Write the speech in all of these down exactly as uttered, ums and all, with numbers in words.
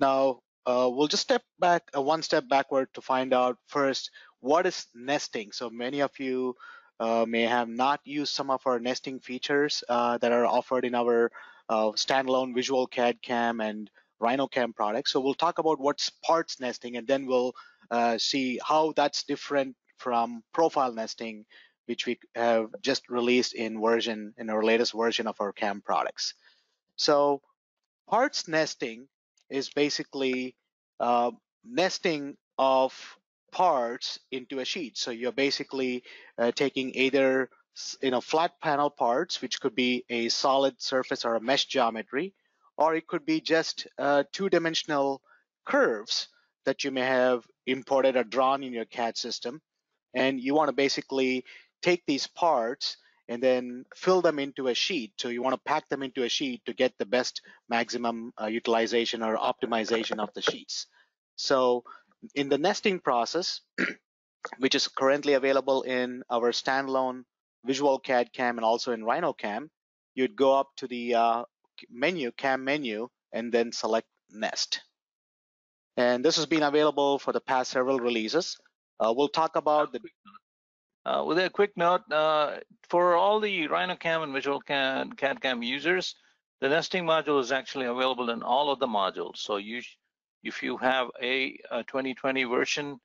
Now, uh, we'll just step back, uh, one step backward to find out first, what is nesting? So many of you uh, may have not used some of our nesting features uh, that are offered in our uh, standalone VisualCAD/CAM and RhinoCAM products. So we'll talk about what's parts nesting, and then we'll uh, see how that's different from profile nesting, which we have just released in version in our latest version of our CAM products. So parts nesting is basically uh, nesting of parts into a sheet. So you're basically uh, taking either you know flat panel parts, which could be a solid surface or a mesh geometry, or it could be just uh, two-dimensional curves that you may have imported or drawn in your C A D system. And you want to basically take these parts and then fill them into a sheet. So you want to pack them into a sheet to get the best maximum uh, utilization or optimization of the sheets. So in the nesting process, which is currently available in our standalone VisualCAD/CAM and also in RhinoCAM, you'd go up to the uh, menu, CAM menu, and then select nest. And this has been available for the past several releases. Uh, we'll talk about the uh, with a quick note uh, for all the RhinoCAM and VisualCAD CAD/CAM users, the nesting module is actually available in all of the modules. So you, if you have a, a twenty twenty version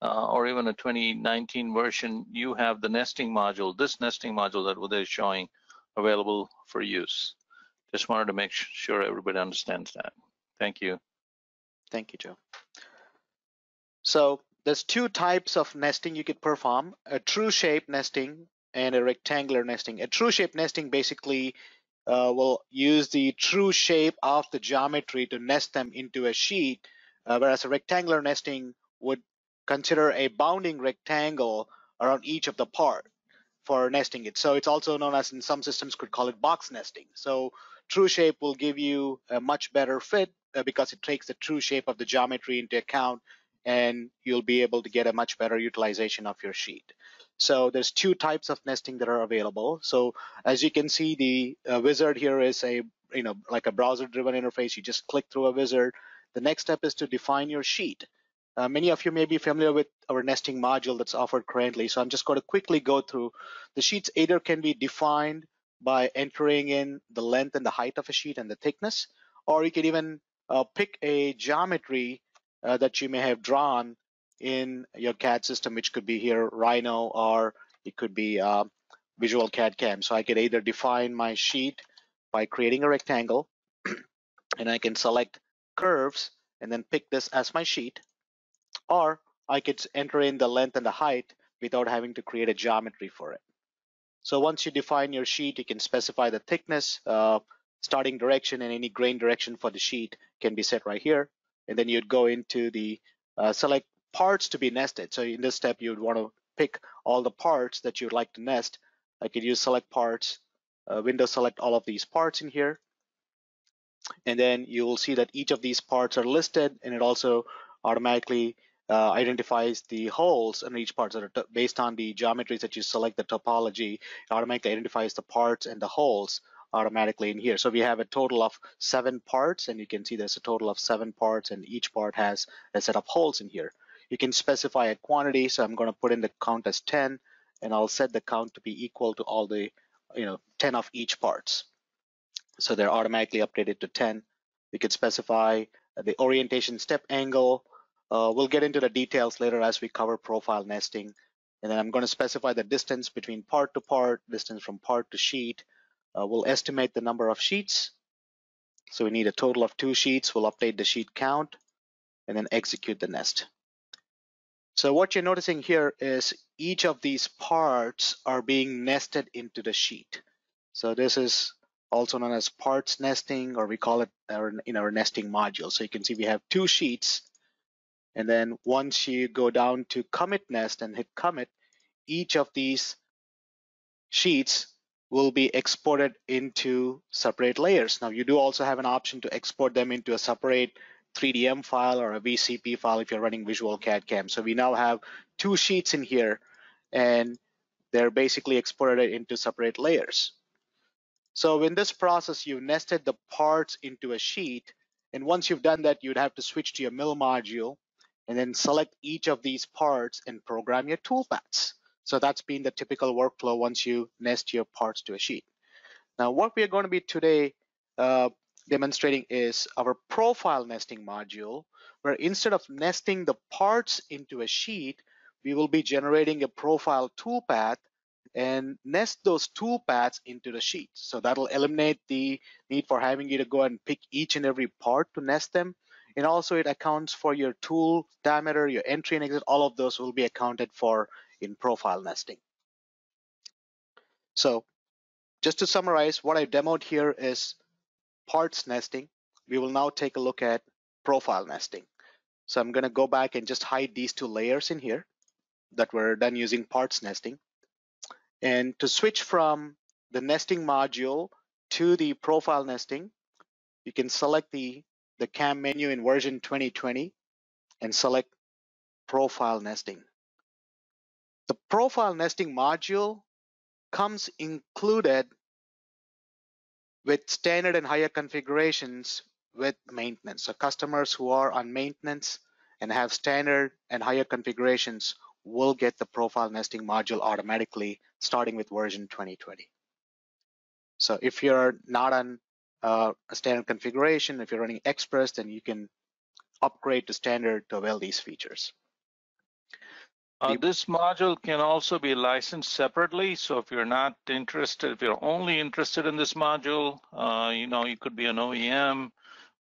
uh, or even a twenty nineteen version, you have the nesting module, this nesting module that Uday is showing, available for use. Just wanted to make sure everybody understands that. Thank you. Thank you, Joe. So there's two types of nesting you could perform, a true shape nesting and a rectangular nesting. A true shape nesting basically uh, will use the true shape of the geometry to nest them into a sheet, uh, whereas a rectangular nesting would consider a bounding rectangle around each of the part for nesting it. So it's also known as, in some systems could call it box nesting. So true shape will give you a much better fit uh, because it takes the true shape of the geometry into account, and you'll be able to get a much better utilization of your sheet. So there's two types of nesting that are available. So as you can see, the uh, wizard here is a, you know, like a browser driven interface. You just click through a wizard. The next step is to define your sheet. Uh, many of you may be familiar with our nesting module that's offered currently. So I'm just going to quickly go through. The sheets either can be defined by entering in the length and the height of a sheet and the thickness, or you can even uh, pick a geometry Uh, that you may have drawn in your C A D system, which could be here Rhino, or it could be uh, VisualCAD/CAM. So I could either define my sheet by creating a rectangle, and I can select curves and then pick this as my sheet, or I could enter in the length and the height without having to create a geometry for it. So once you define your sheet, you can specify the thickness, uh, starting direction, and any grain direction for the sheet can be set right here. And then you'd go into the uh, select parts to be nested. So in this step, you'd want to pick all the parts that you'd like to nest. I could use select parts, uh, window select all of these parts in here. And then you will see that each of these parts are listed, and it also automatically uh, identifies the holes in each part. So based on the geometries that you select, the topology, it automatically identifies the parts and the holes automatically in here. So we have a total of seven parts, and you can see there's a total of seven parts, and each part has a set of holes in here. You can specify a quantity, so I'm going to put in the count as ten, and I'll set the count to be equal to all the, you know, ten of each parts. So they're automatically updated to ten. We could specify the orientation step angle. Uh, we'll get into the details later as we cover profile nesting. And then I'm going to specify the distance between part to part, distance from part to sheet. Uh, we'll estimate the number of sheets. So we need a total of two sheets. We'll update the sheet count and then execute the nest. So what you're noticing here is each of these parts are being nested into the sheet. So this is also known as parts nesting, or we call it our, in our nesting module. So you can see we have two sheets. And then once you go down to commit nest and hit commit, each of these sheets will be exported into separate layers. Now, you do also have an option to export them into a separate three D M file or a V C P file if you're running VisualCAD/CAM. So we now have two sheets in here, and they're basically exported into separate layers. So in this process, you've nested the parts into a sheet, And once you've done that, you'd have to switch to your mill module and then select each of these parts and program your toolpaths. So that's been the typical workflow once you nest your parts to a sheet. Now, what we are going to be today uh, demonstrating is our profile nesting module, where instead of nesting the parts into a sheet, we will be generating a profile toolpath and nest those toolpaths into the sheet. So that'll eliminate the need for having you to go and pick each and every part to nest them. And also it accounts for your tool diameter, your entry and exit, all of those will be accounted for in profile nesting. So just to summarize, what I've demoed here is parts nesting. We will now take a look at profile nesting. So I'm gonna go back and just hide these two layers in here that were done using parts nesting. And to switch from the nesting module to the profile nesting, you can select the the C A M menu in version twenty twenty and select profile nesting. The profile nesting module comes included with standard and higher configurations with maintenance. So customers who are on maintenance and have standard and higher configurations will get the profile nesting module automatically starting with version twenty twenty. So if you're not on Uh, a standard configuration, if you're running Express, then you can upgrade to standard to avail these features. Uh, the, this module can also be licensed separately. So if you're not interested, if you're only interested in this module, uh, you know, you could be an O E M,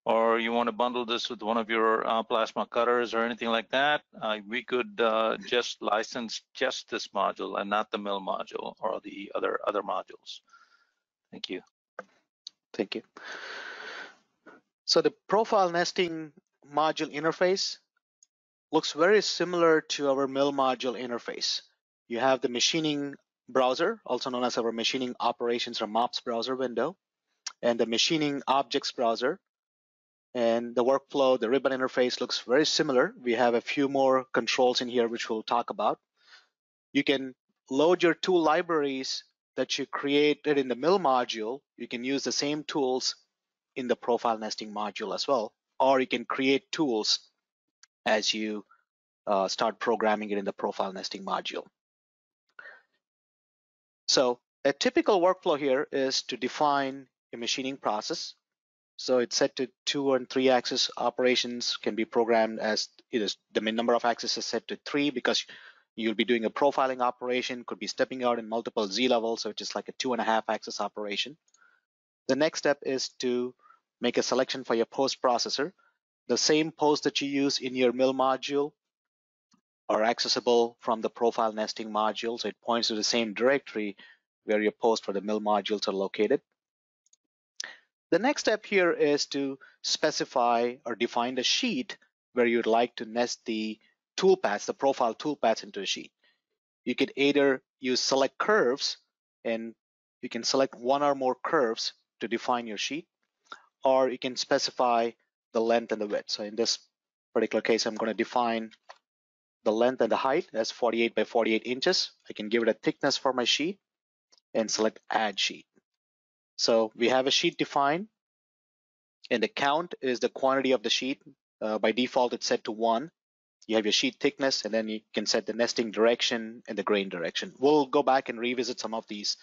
or you want to bundle this with one of your uh, plasma cutters or anything like that, uh, we could uh, just license just this module and not the mill module or the other other modules. Thank you. Thank you. So the profile nesting module interface looks very similar to our mill module interface. You have the machining browser, also known as our machining operations or MOPS browser window, and the machining objects browser. And the workflow, the ribbon interface looks very similar. We have a few more controls in here, which we'll talk about. You can load your tool libraries that you created in the mill module. You can use the same tools in the profile nesting module as well, or you can create tools as you uh, start programming it in the profile nesting module. So a typical workflow here is to define a machining process. So it's set to two and three axis operations, can be programmed as it is. The number of axes is set to three because you'll be doing a profiling operation, could be stepping out in multiple Z levels, so it's just like a two and a half axis operation. The next step is to make a selection for your post processor. The same posts that you use in your mill module are accessible from the profile nesting module, so it points to the same directory where your posts for the mill modules are located. The next step here is to specify or define the sheet where you'd like to nest the toolpaths, the profile toolpaths into a sheet. You could either use select curves, and you can select one or more curves to define your sheet, or you can specify the length and the width. So in this particular case, I'm going to define the length and the height as forty-eight by forty-eight inches. I can give it a thickness for my sheet and select add sheet. So we have a sheet defined, and the count is the quantity of the sheet. Uh, by default, it's set to one. You have your sheet thickness, and then you can set the nesting direction and the grain direction. We'll go back and revisit some of these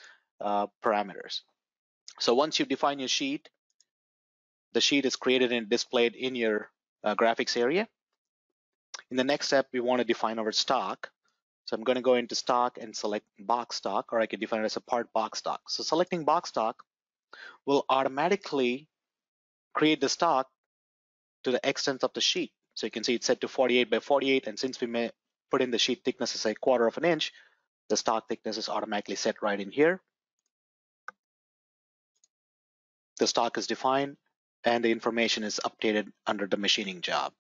uh, parameters. So once you define your sheet, the sheet is created and displayed in your uh, graphics area. In the next step, we want to define our stock. So I'm going to go into stock and select box stock, or I can define it as a part box stock. So selecting box stock will automatically create the stock to the extent of the sheet. So you can see it's set to forty-eight by forty-eight, and since we may put in the sheet thickness as a quarter of an inch, the stock thickness is automatically set right in here. The stock is defined, and the information is updated under the machining job.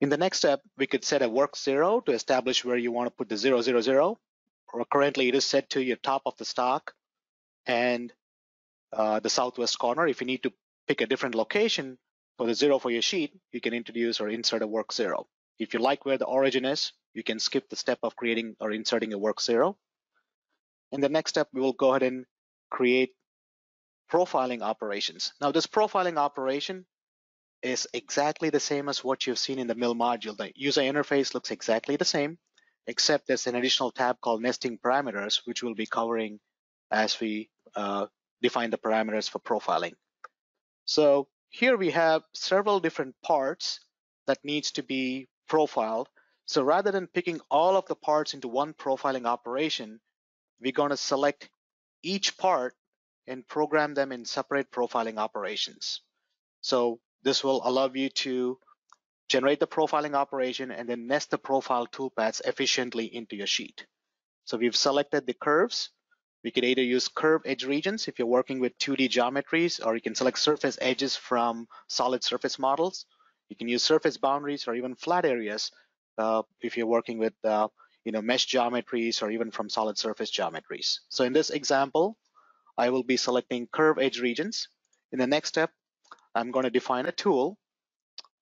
In the next step, we could set a work zero to establish where you want to put the zero, zero, zero, or currently it is set to your top of the stock and uh, the southwest corner. If you need to pick a different location for the zero for your sheet, you can introduce or insert a work zero. If you like where the origin is, you can skip the step of creating or inserting a work zero. In the next step, we will go ahead and create profiling operations. Now, this profiling operation is exactly the same as what you've seen in the mill module. The user interface looks exactly the same, except there's an additional tab called nesting parameters, which we'll be covering as we uh, define the parameters for profiling. So here we have several different parts that needs to be profiled. So rather than picking all of the parts into one profiling operation, we're going to select each part and program them in separate profiling operations. So this will allow you to generate the profiling operation and then nest the profile toolpaths efficiently into your sheet. So we've selected the curves. We could either use curve edge regions if you're working with two D geometries, or you can select surface edges from solid surface models. You can use surface boundaries or even flat areas uh, if you're working with uh, you know, mesh geometries or even from solid surface geometries. So in this example, I will be selecting curve edge regions. In the next step, I'm going to define a tool.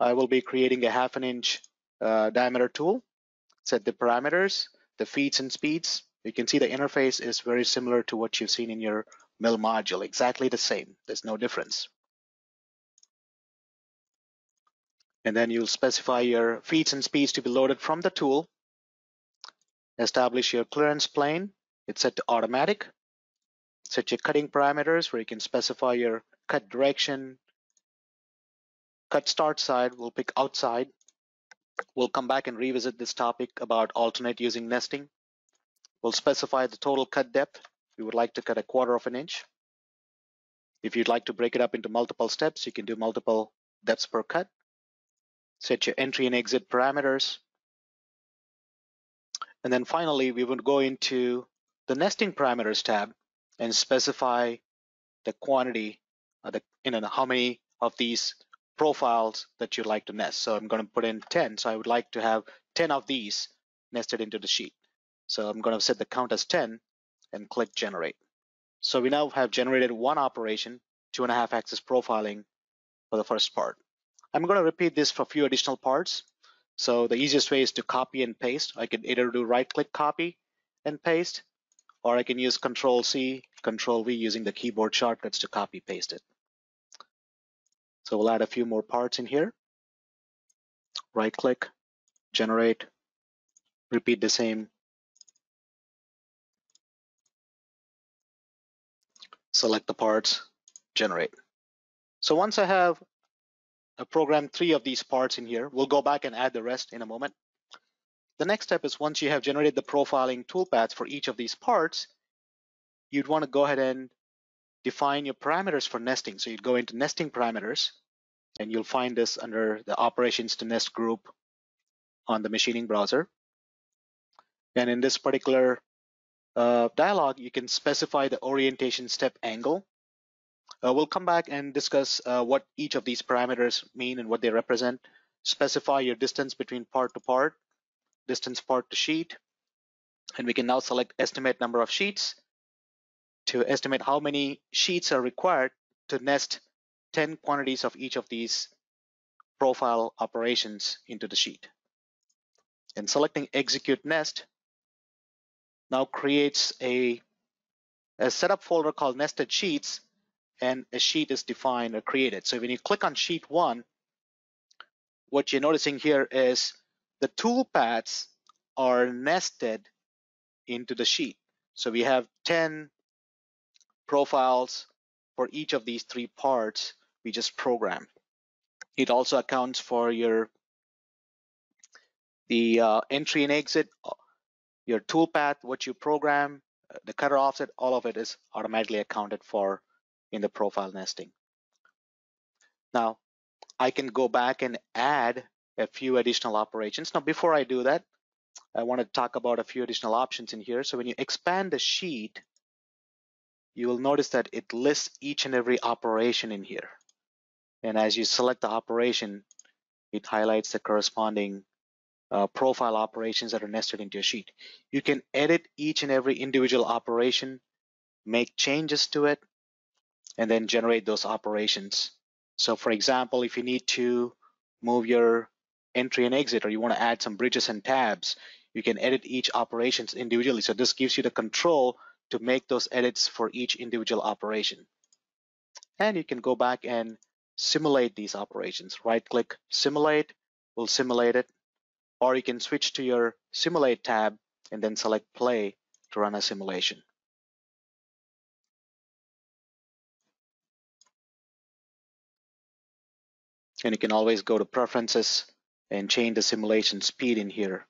I will be creating a half an inch uh, diameter tool, set the parameters, the feeds and speeds. You can see the interface is very similar to what you've seen in your mill module, exactly the same. There's no difference. And then you'll specify your feeds and speeds to be loaded from the tool. Establish your clearance plane. It's set to automatic. Set your cutting parameters where you can specify your cut direction. Cut start side, we'll pick outside. We'll come back and revisit this topic about alternate using nesting. We'll specify the total cut depth. We would like to cut a quarter of an inch. If you'd like to break it up into multiple steps, you can do multiple depths per cut. Set your entry and exit parameters. And then finally, we would go into the nesting parameters tab and specify the quantity, or the, you know, how many of these profiles that you'd like to nest. So I'm going to put in ten. So I would like to have ten of these nested into the sheet. So I'm going to set the count as ten and click generate. So we now have generated one operation, two and a half axis profiling for the first part. I'm going to repeat this for a few additional parts. So the easiest way is to copy and paste. I could either do right click copy and paste, or I can use control C, control V using the keyboard shortcuts to copy paste it. So we'll add a few more parts in here. Right click, generate, repeat the same. Select the parts, generate. So once I have a program three of these parts in here, we'll go back and add the rest in a moment. The next step is once you have generated the profiling toolpaths for each of these parts, you'd want to go ahead and define your parameters for nesting. So you'd go into nesting parameters, and you'll find this under the operations to nest group on the machining browser. And in this particular uh, dialog, you can specify the orientation step angle. Uh, we'll come back and discuss uh, what each of these parameters mean and what they represent. Specify your distance between part to part, distance part to sheet, and we can now select estimate number of sheets to estimate how many sheets are required to nest ten quantities of each of these profile operations into the sheet. And selecting execute nest now creates a, a setup folder called nested sheets, and a sheet is defined or created. So when you click on sheet one, what you're noticing here is the toolpaths are nested into the sheet. So we have ten profiles for each of these three parts we just programmed. It also accounts for your the uh, entry and exit, your toolpath, what you program, the cutter offset, all of it is automatically accounted for in the profile nesting. Now, I can go back and add a few additional operations. Now, before I do that, I want to talk about a few additional options in here. So when you expand the sheet, you will notice that it lists each and every operation in here. And as you select the operation, it highlights the corresponding uh, profile operations that are nested into your sheet. You can edit each and every individual operation, make changes to it, and then generate those operations. So for example, if you need to move your entry and exit, or you want to add some bridges and tabs, you can edit each operations individually. So this gives you the control to make those edits for each individual operation. and you can go back and simulate these operations. Right click simulate will simulate it, or you can switch to your simulate tab and then select play to run a simulation. And you can always go to preferences and change the simulation speed in here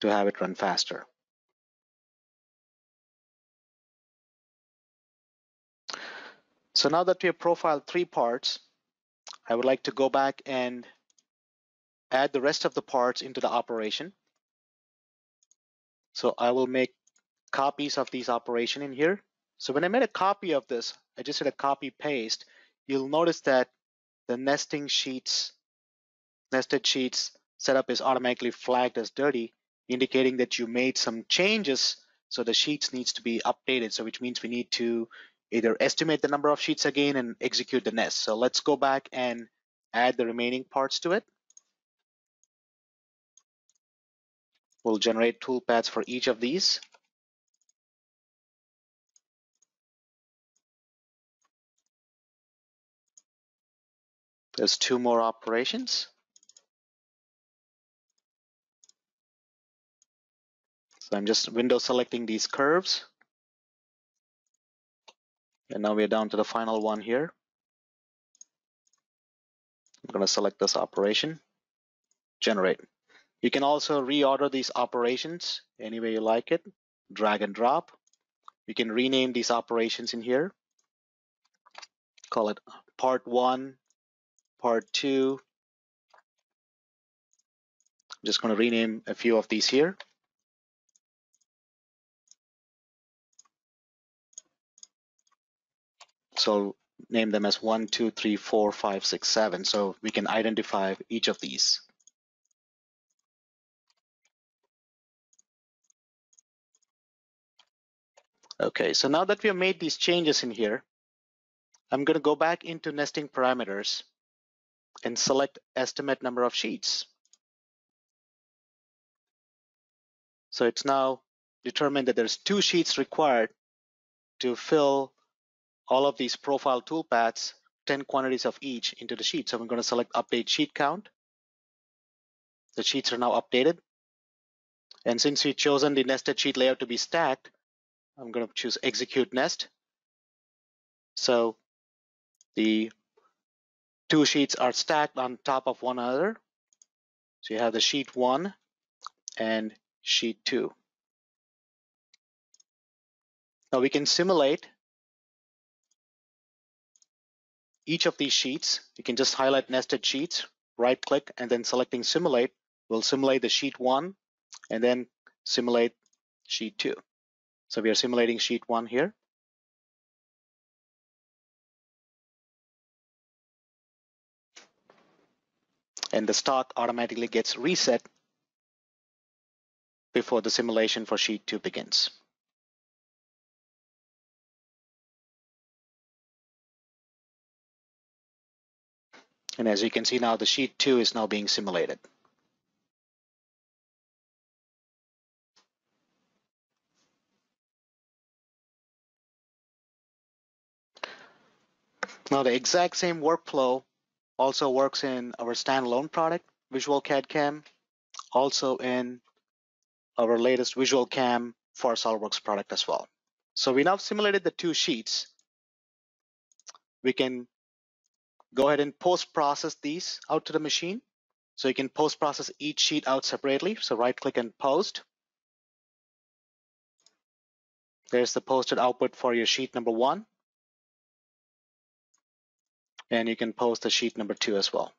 to have it run faster. So now that we have profiled three parts, I would like to go back and add the rest of the parts into the operation. So I will make copies of these operation in here. So when I made a copy of this, I just did a copy paste. You'll notice that the nesting sheets, nested sheets setup is automatically flagged as dirty, indicating that you made some changes. So the sheets needs to be updated. So which means we need to either estimate the number of sheets again and execute the nest. So let's go back and add the remaining parts to it. We'll generate toolpaths for each of these. There's two more operations. So I'm just window selecting these curves. And now we're down to the final one here. I'm going to select this operation, generate. You can also reorder these operations any way you like it, drag and drop. You can rename these operations in here. Call it part one, part two. I'm just going to rename a few of these here. So name them as one, two, three, four, five, six, seven. So we can identify each of these. Okay, so now that we have made these changes in here, I'm going to go back into nesting parameters and select estimate number of sheets. So it's now determined that there's two sheets required to fill all of these profile toolpaths, ten quantities of each into the sheet. So I'm going to select update sheet count. The sheets are now updated. And since we've chosen the nested sheet layout to be stacked, I'm going to choose execute nest. So the two sheets are stacked on top of one another. So you have the sheet one and sheet two. Now we can simulate each of these sheets. You can just highlight nested sheets, right click, and then selecting simulate will simulate the sheet one and then simulate sheet two. So we are simulating sheet one here. And the stock automatically gets reset before the simulation for sheet two begins. And as you can see now, the sheet two is now being simulated. Now the exact same workflow also works in our standalone product, VisualCAD/C A M, also in our latest VisualCAM for SOLIDWORKS product as well. So we now simulated the two sheets. We can go ahead and post-process these out to the machine. So you can post-process each sheet out separately. So right-click and post. There's the posted output for your sheet number one. And you can post the sheet number two as well.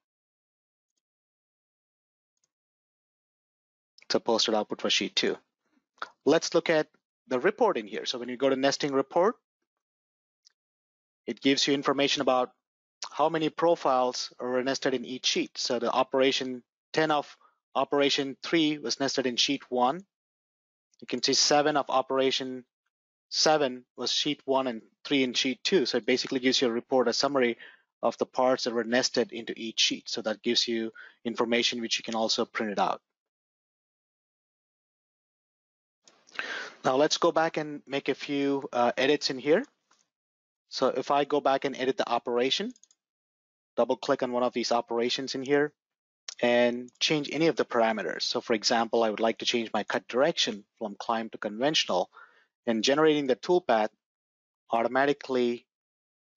It's a posted output for sheet two. Let's look at the report in here. So when you go to nesting report, it gives you information about how many profiles are nested in each sheet. So the operation ten of operation three was nested in sheet one. You can see seven of operation seven was sheet one and three in sheet two. So it basically gives you a report, a summary of the parts that were nested into each sheet. So that gives you information which you can also print it out. Now let's go back and make a few uh, edits in here. So if I go back and edit the operation, double click on one of these operations in here and change any of the parameters. So for example, I would like to change my cut direction from climb to conventional, and generating the toolpath automatically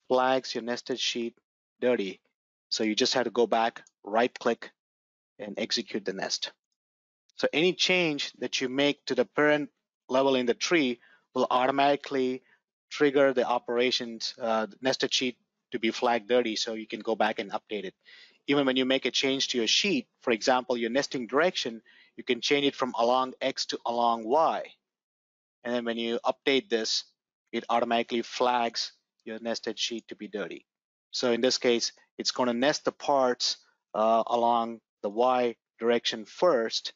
flags your nested sheet dirty. So you just had to go back, right click, and execute the nest. So any change that you make to the parent level in the tree will automatically trigger the operations uh, nested sheet to be flagged dirty, so you can go back and update it. Even when you make a change to your sheet, for example, your nesting direction, you can change it from along X to along Y. And then when you update this, it automatically flags your nested sheet to be dirty. So in this case, it's going to nest the parts uh, along the Y direction first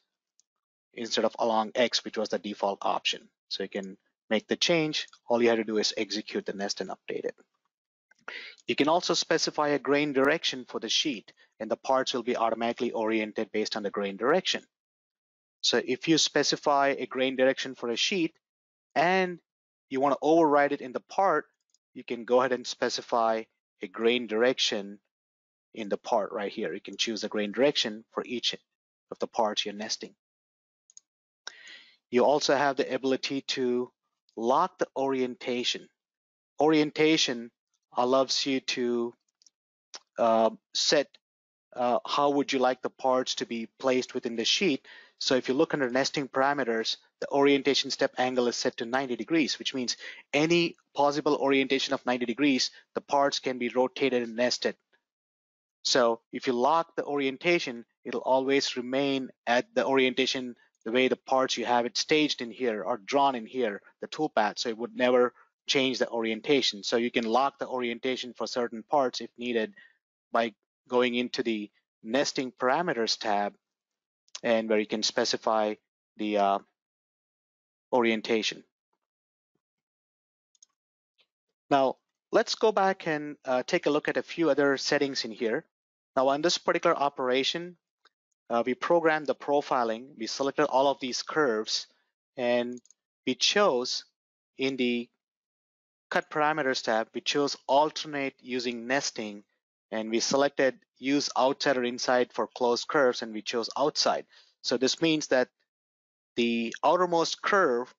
instead of along X, which was the default option. So you can make the change. All you have to do is execute the nest and update it. You can also specify a grain direction for the sheet, and the parts will be automatically oriented based on the grain direction. So if you specify a grain direction for a sheet and you want to override it in the part, you can go ahead and specify a grain direction in the part right here. You can choose a grain direction for each of the parts you're nesting. You also have the ability to lock the orientation. Orientation allows you to uh, set uh, how would you like the parts to be placed within the sheet. So if you look under nesting parameters, the orientation step angle is set to ninety degrees, which means any possible orientation of ninety degrees, the parts can be rotated and nested. So if you lock the orientation, it'll always remain at the orientation the way the parts you have it staged in here or drawn in here, the toolpath, so it would never change the orientation. So you can lock the orientation for certain parts if needed by going into the nesting parameters tab, and where you can specify the uh, orientation. Now let's go back and uh, take a look at a few other settings in here. Now on this particular operation, uh, we programmed the profiling, we selected all of these curves, and we chose in the Cut Parameters tab, we chose alternate using nesting, and we selected use outside or inside for closed curves, and we chose outside. So this means that the outermost curve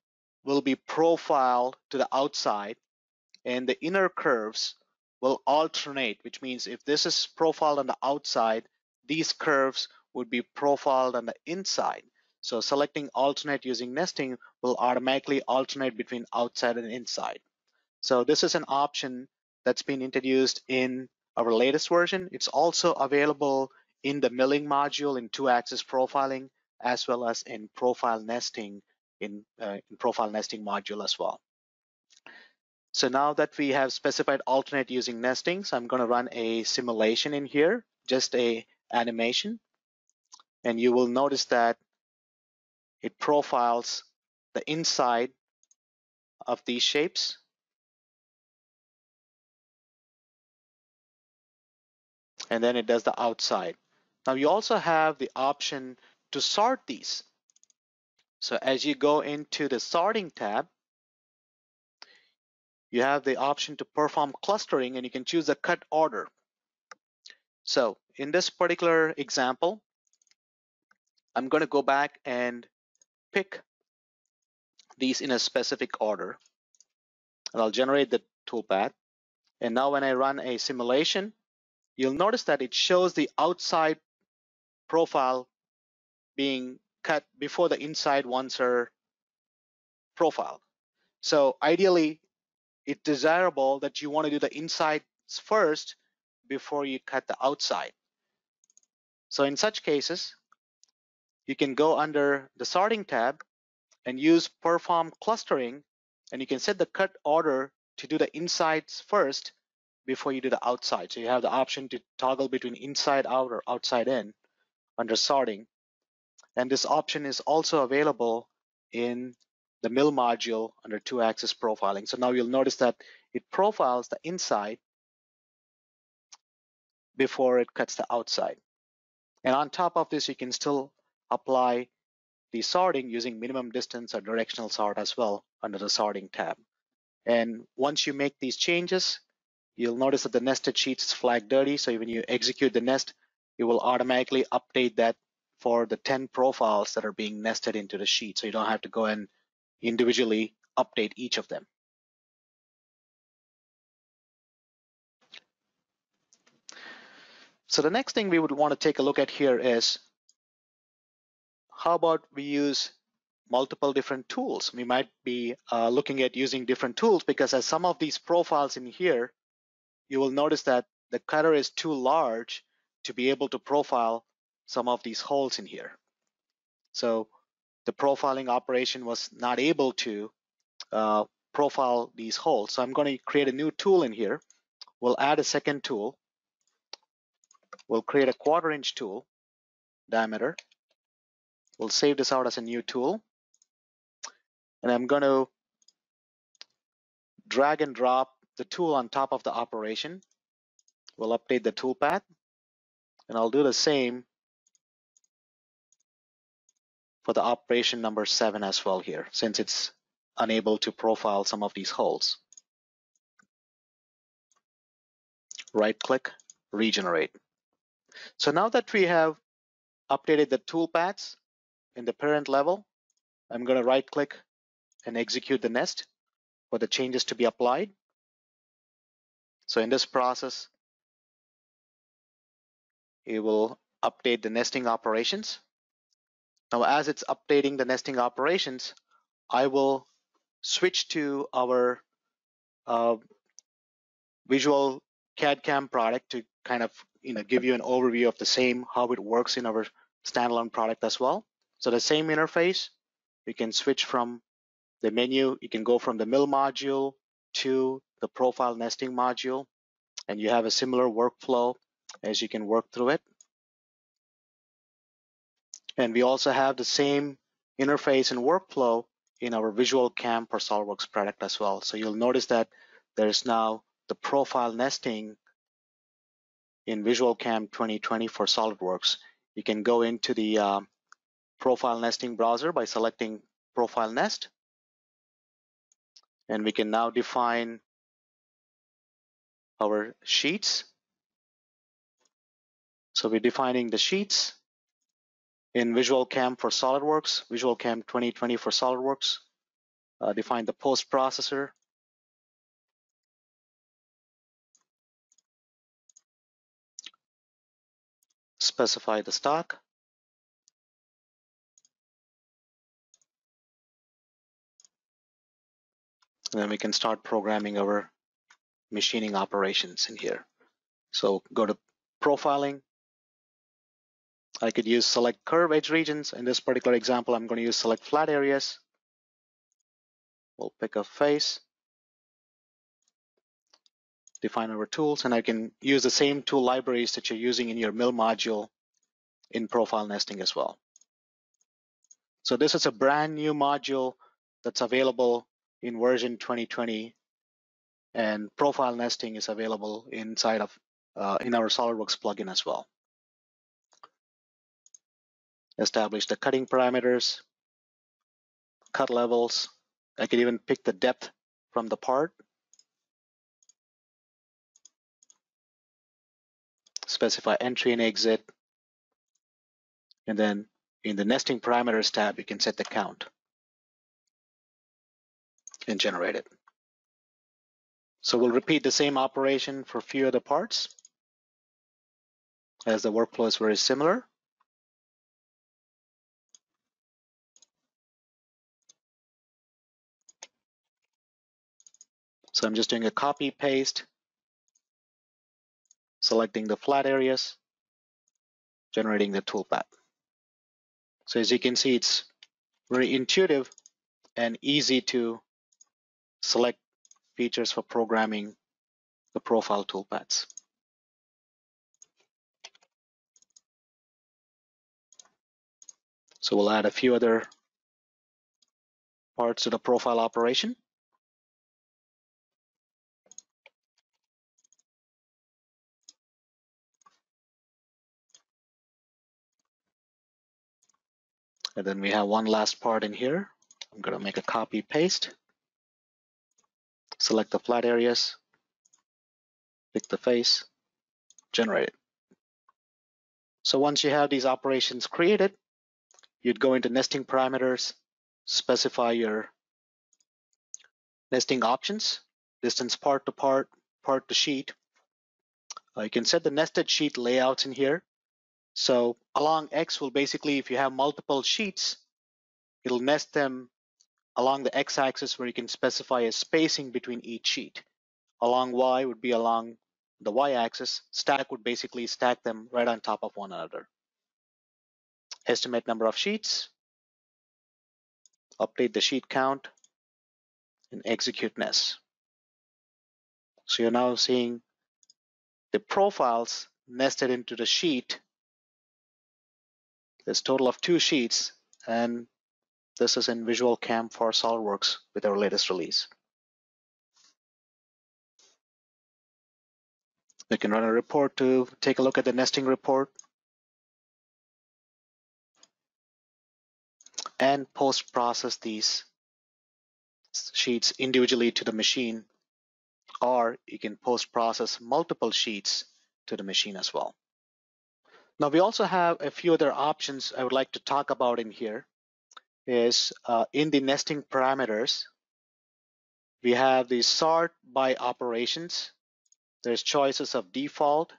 will be profiled to the outside, and the inner curves will alternate, which means if this is profiled on the outside, these curves would be profiled on the inside. So selecting alternate using nesting will automatically alternate between outside and inside. So this is an option that's been introduced in our latest version. It's also available in the milling module in two-axis profiling, as well as in profile nesting in, uh, in profile nesting module as well. So now that we have specified alternate using nesting, so I'm going to run a simulation in here, just a animation, and you will notice that it profiles the inside of these shapes. And then it does the outside. Now you also have the option to sort these. So as you go into the sorting tab, you have the option to perform clustering, and you can choose the cut order. So in this particular example, I'm going to go back and pick these in a specific order, and I'll generate the toolpath. And now when I run a simulation, you'll notice that it shows the outside profile being cut before the inside ones are profiled. So ideally, it's desirable that you want to do the insides first before you cut the outside. So in such cases, you can go under the sorting tab and use perform clustering, and you can set the cut order to do the insides first before you do the outside. So you have the option to toggle between inside out or outside in under sorting. And this option is also available in the mill module under two axis profiling. So now you'll notice that it profiles the inside before it cuts the outside. And on top of this, you can still apply the sorting using minimum distance or directional sort as well under the sorting tab. And once you make these changes, You'll notice that the nested sheets flag dirty, so when you execute the nest, you will automatically update that for the ten profiles that are being nested into the sheet, so you don't have to go and individually update each of them. So the next thing we would want to take a look at here is, how about we use multiple different tools? We might be uh, looking at using different tools, because as some of these profiles in here, you will notice that the cutter is too large to be able to profile some of these holes in here. So the profiling operation was not able to uh, profile these holes. So I'm going to create a new tool in here. We'll add a second tool. We'll create a quarter inch tool diameter. We'll save this out as a new tool. And I'm going to drag and drop the tool on top of the operation. We'll update the toolpath. And I'll do the same for the operation number seven as well here, since it's unable to profile some of these holes. Right click, regenerate. So now that we have updated the toolpaths in the parent level, I'm going to right click and execute the nest for the changes to be applied. So in this process, it will update the nesting operations. Now, as it's updating the nesting operations, I will switch to our uh, Visual C A D/C A M product to kind of you know give you an overview of the same, how it works in our standalone product as well. So the same interface, you can switch from the menu, you can go from the mill module to the profile nesting module, and you have a similar workflow as you can work through it. And we also have the same interface and workflow in our VisualCAM for SOLIDWORKS product as well. So you'll notice that there's now the profile nesting in VisualCAM twenty twenty for SOLIDWORKS. You can go into the uh, profile nesting browser by selecting profile nest. And we can now define our sheets. So we're defining the sheets in VisualCAM for SOLIDWORKS, VisualCAM twenty twenty for SOLIDWORKS. Uh, define the post processor. Specify the stock. And then we can start programming our machining operations in here. So go to profiling. I could use select curve edge regions. In this particular example, I'm going to use select flat areas. We'll pick a face, define our tools, and I can use the same tool libraries that you're using in your mill module in profile nesting as well. So this is a brand new module that's available in version twenty twenty, and profile nesting is available inside of uh, in our SOLIDWORKS plugin as well. Establish the cutting parameters, cut levels. I could even pick the depth from the part. Specify entry and exit. And then in the nesting parameters tab, you can set the count and generate it. So we'll repeat the same operation for a few other parts, as the workflow is very similar. So I'm just doing a copy paste, selecting the flat areas, generating the toolpath. So as you can see, it's very intuitive and easy to select features for programming the profile toolpaths. So we'll add a few other parts to the profile operation. And then we have one last part in here. I'm going to make a copy paste, select the flat areas, pick the face, generate it. So once you have these operations created, you'd go into nesting parameters, specify your nesting options, distance part to part, part to sheet. Uh, you can set the nested sheet layouts in here. So along X will basically, if you have multiple sheets, it'll nest them along the X-axis where you can specify a spacing between each sheet. Along Y would be along the Y-axis. Stack would basically stack them right on top of one another. Estimate number of sheets. Update the sheet count and execute nest. So you're now seeing the profiles nested into the sheet. There's a total of two sheets, and this is in VisualCAM for SOLIDWORKS with our latest release. You can run a report to take a look at the nesting report and post-process these sheets individually to the machine, or you can post-process multiple sheets to the machine as well. Now, we also have a few other options I would like to talk about in here. Is uh, in the nesting parameters, we have the sort by operations. There's choices of default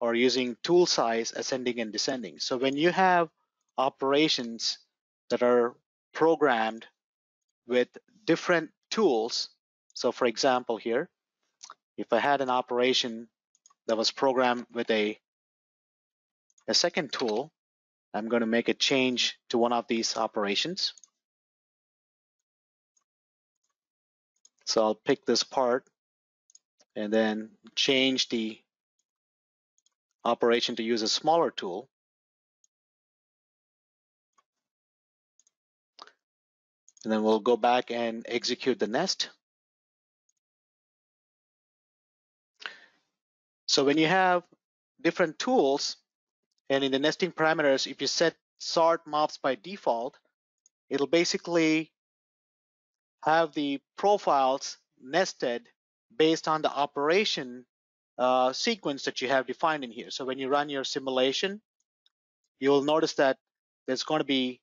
or using tool size, ascending and descending. So when you have operations that are programmed with different tools, so for example here, if I had an operation that was programmed with a A second tool, I'm going to make a change to one of these operations. So I'll pick this part and then change the operation to use a smaller tool. And then we'll go back and execute the nest. So when you have different tools, and in the nesting parameters, if you set sort maps by default, it'll basically have the profiles nested based on the operation uh, sequence that you have defined in here. So when you run your simulation, you'll notice that there's going to be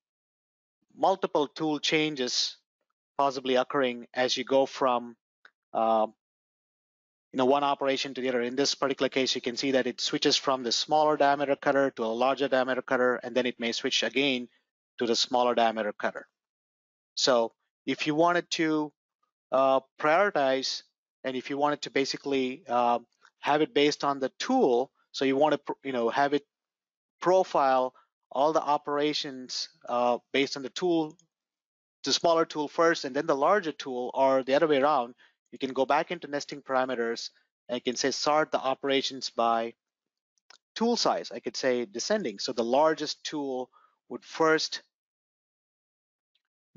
multiple tool changes possibly occurring as you go from uh, you know, one operation to the other. In this particular case, you can see that it switches from the smaller diameter cutter to a larger diameter cutter, and then it may switch again to the smaller diameter cutter. So if you wanted to uh, prioritize, and if you wanted to basically uh, have it based on the tool, so you want to, you know, have it profile all the operations uh, based on the tool, the smaller tool first, and then the larger tool, or the other way around, you can go back into nesting parameters and you can say sort the operations by tool size. I could say descending. So the largest tool would first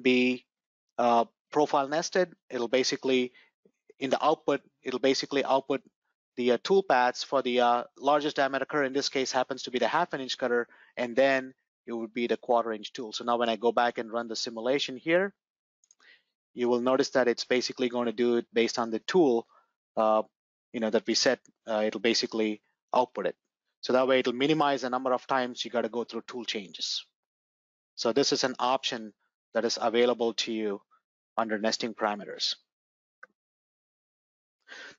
be uh, profile nested. It'll basically, in the output, it'll basically output the uh, tool paths for the uh, largest diameter cutter. In this case, happens to be the half an inch cutter, and then it would be the quarter inch tool. So now when I go back and run the simulation here, you will notice that it's basically going to do it based on the tool, uh, you know, that we set. Uh, it'll basically output it. So that way it'll minimize the number of times you got to go through tool changes. So this is an option that is available to you under nesting parameters.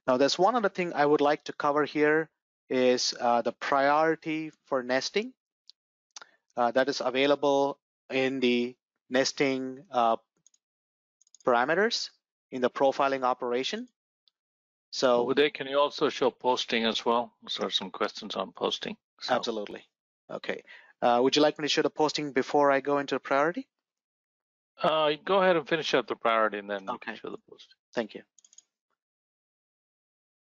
Now, there's one other thing I would like to cover here is uh, the priority for nesting uh, that is available in the nesting uh, parameters in the profiling operation. So Uday, can you also show posting as well? So some questions on posting. So. Absolutely. Okay. Uh, would you like me to show the posting before I go into the priority? Uh, go ahead and finish up the priority and then okay. You can show the posting. Thank you.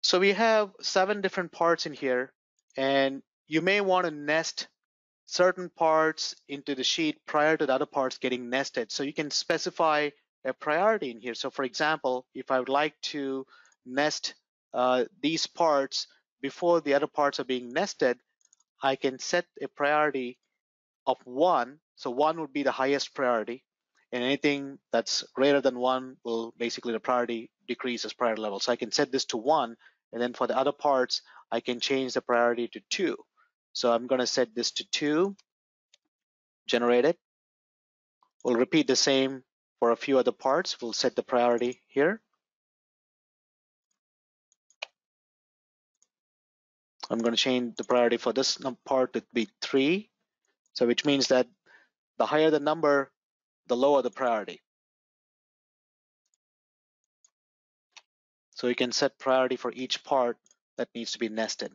So we have seven different parts in here, and you may want to nest certain parts into the sheet prior to the other parts getting nested. So you can specify a priority in here. So for example, if I would like to nest uh, these parts before the other parts are being nested, I can set a priority of one. So one would be the highest priority, and anything that's greater than one will basically the priority decrease as priority level. So I can set this to one, And then for the other parts, I can change the priority to two. So I'm going to set this to two, generate it. We'll repeat the same for a few other parts. We'll set the priority here. I'm going to change the priority for this part to be three. So which means that the higher the number, the lower the priority. So you can set priority for each part that needs to be nested.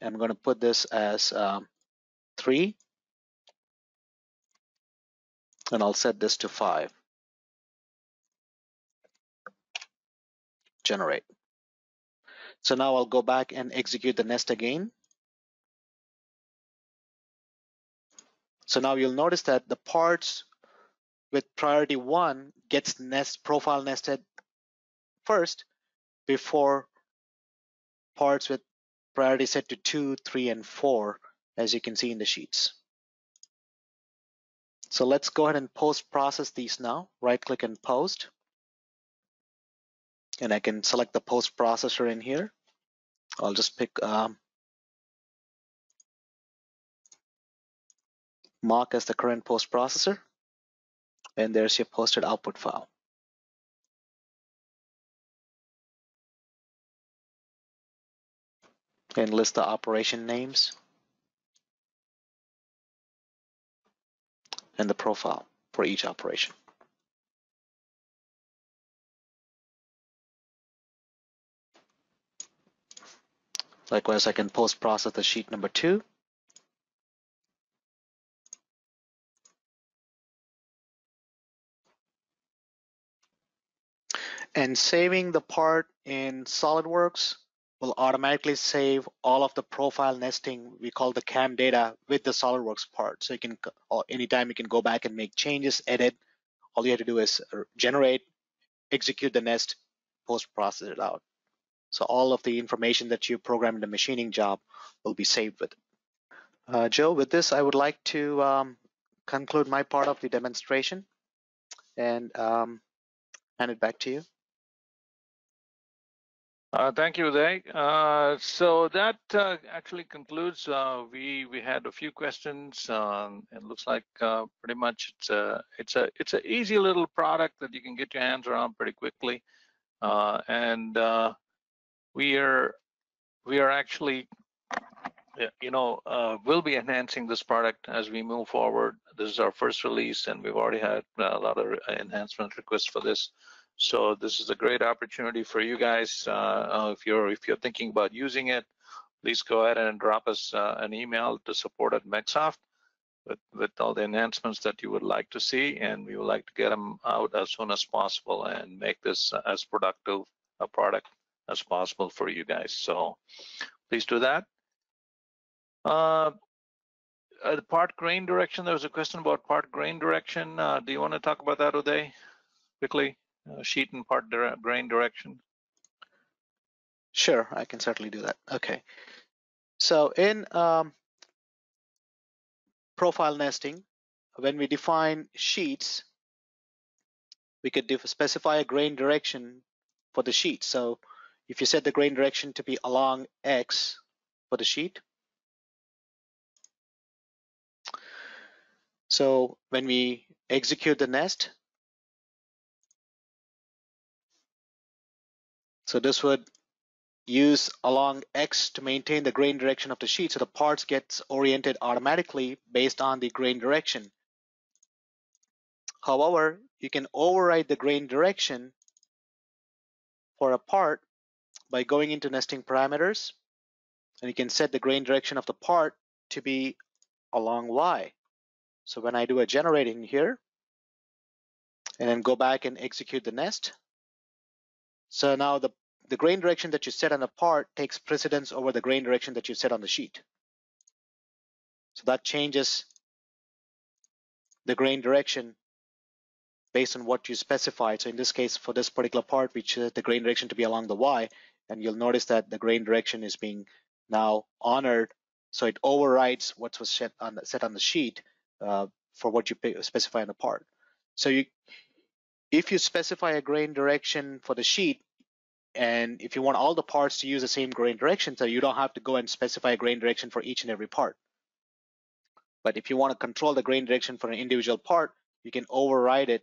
I'm going to put this as um, three, and I'll set this to five. Generate. So now I'll go back and execute the nest again. So now you'll notice that the parts with priority one gets nest profile nested first before parts with priority set to two, three, and four, as you can see in the sheets. So let's go ahead and post process these now. Right click and post. And I can select the post processor in here. I'll just pick um, mark as the current post processor, and there's your posted output file. And list the operation names and the profile for each operation. Likewise, I can post-process the sheet number two. And saving the part in SOLIDWORKS will automatically save all of the profile nesting we call the C A M data with the SOLIDWORKS part. So you can, anytime you can go back and make changes, edit. All you have to do is generate, execute the nest, post-process it out. So all of the information that you program in the machining job will be saved with it. Uh, Joe, with this, I would like to um, conclude my part of the demonstration and um, hand it back to you. Uh, thank you, Uday. Uh, so that uh, actually concludes. Uh, we we had a few questions. Um, it looks like uh, pretty much it's a it's a it's an easy little product that you can get your hands around pretty quickly, uh, and uh, We are, we are actually, you know, uh, we'll be enhancing this product as we move forward. This is our first release, and we've already had a lot of enhancement requests for this. So this is a great opportunity for you guys. Uh, uh, if you're if you're thinking about using it, please go ahead and drop us uh, an email to support at MecSoft with with all the enhancements that you would like to see, and we would like to get them out as soon as possible and make this as productive a product as possible for you guys. So please do that. Uh, the part grain direction, there was a question about part grain direction. Uh, do you want to talk about that, Uday, quickly? Uh, sheet and part dire grain direction. Sure, I can certainly do that. Okay. So in um, profile nesting, when we define sheets, we could specify a grain direction for the sheet. So if you set the grain direction to be along X for the sheet. So when we execute the nest, so this would use along X to maintain the grain direction of the sheet. So the parts gets oriented automatically based on the grain direction. However, you can override the grain direction for a part by going into nesting parameters, and you can set the grain direction of the part to be along Y. So when I do a generate in here, and then go back and execute the nest, so now the, the grain direction that you set on a part takes precedence over the grain direction that you set on the sheet. So that changes the grain direction based on what you specified. So in this case, for this particular part, we set the grain direction to be along the Y. And you'll notice that the grain direction is being now honored, so it overrides what was set on the, set on the sheet uh, for what you specify on the part. So you, if you specify a grain direction for the sheet And if you want all the parts to use the same grain direction, so you don't have to go and specify a grain direction for each and every part. But if you want to control the grain direction for an individual part, you can override it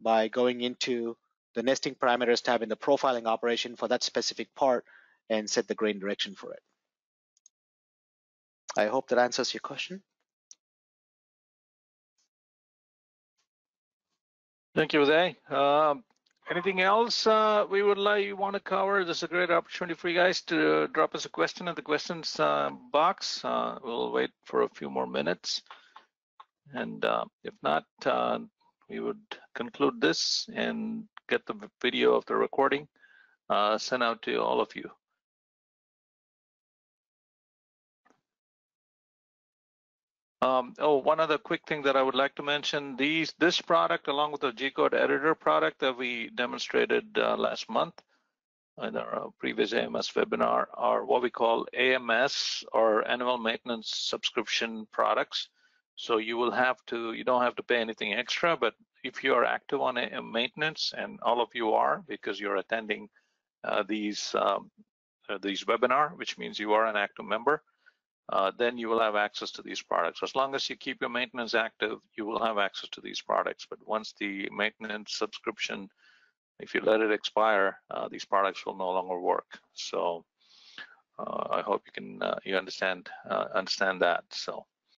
by going into the nesting parameters tab in the profiling operation for that specific part and set the grain direction for it. I hope that answers your question. Thank you, Uday. Um, anything else uh, we would like you want to cover? This is a great opportunity for you guys to drop us a question in the questions uh, box. Uh, we'll wait for a few more minutes. And uh, if not, uh, we would conclude this and get the video of the recording uh, sent out to all of you. Um, oh, one other quick thing that I would like to mention, these, this product along with the G-code editor product that we demonstrated uh, last month in our previous A M S webinar are what we call A M S or annual maintenance subscription products. So you will have to, you don't have to pay anything extra, but if you are active on a maintenance, and all of you are because you're attending uh, these, um, uh, these webinar, which means you are an active member, Uh, then you will have access to these products. As long as you keep your maintenance active, you will have access to these products. But once the maintenance subscription, if you let it expire, uh, these products will no longer work. So uh, I hope you can uh, you understand uh, understand that. So